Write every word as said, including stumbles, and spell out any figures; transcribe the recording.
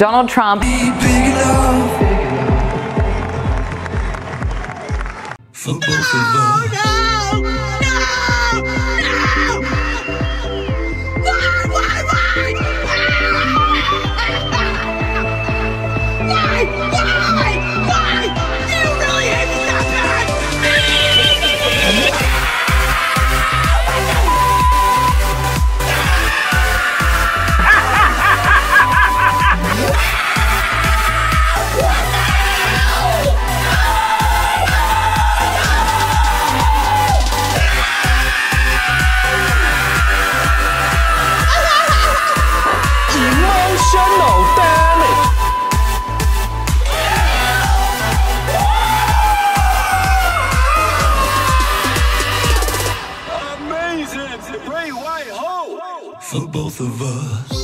Donald Trump. No, no, no, no. Why, why, why? Why, why, why? You really hate something. For both of us.